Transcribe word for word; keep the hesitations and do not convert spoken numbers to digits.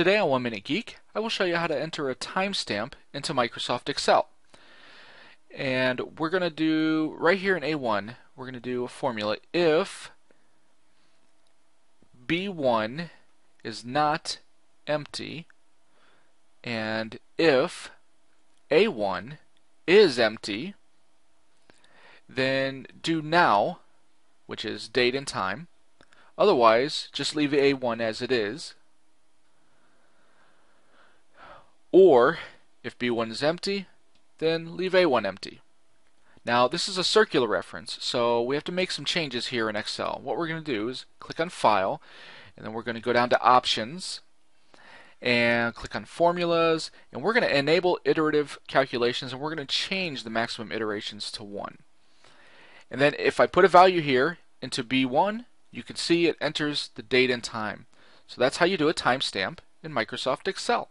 Today on One Minute Geek, I will show you how to enter a timestamp into Microsoft Excel. And we're going to do, right here in A one, we're going to do a formula. If B one is not empty, and if A one is empty, then do now, which is date and time. Otherwise, just leave A one as it is. Or, if B one is empty, then leave A one empty. Now, this is a circular reference, so we have to make some changes here in Excel. What we're going to do is click on File, and then we're going to go down to Options, and click on Formulas, and we're going to enable iterative calculations, and we're going to change the maximum iterations to one. And then if I put a value here into B one, you can see it enters the date and time. So that's how you do a timestamp in Microsoft Excel.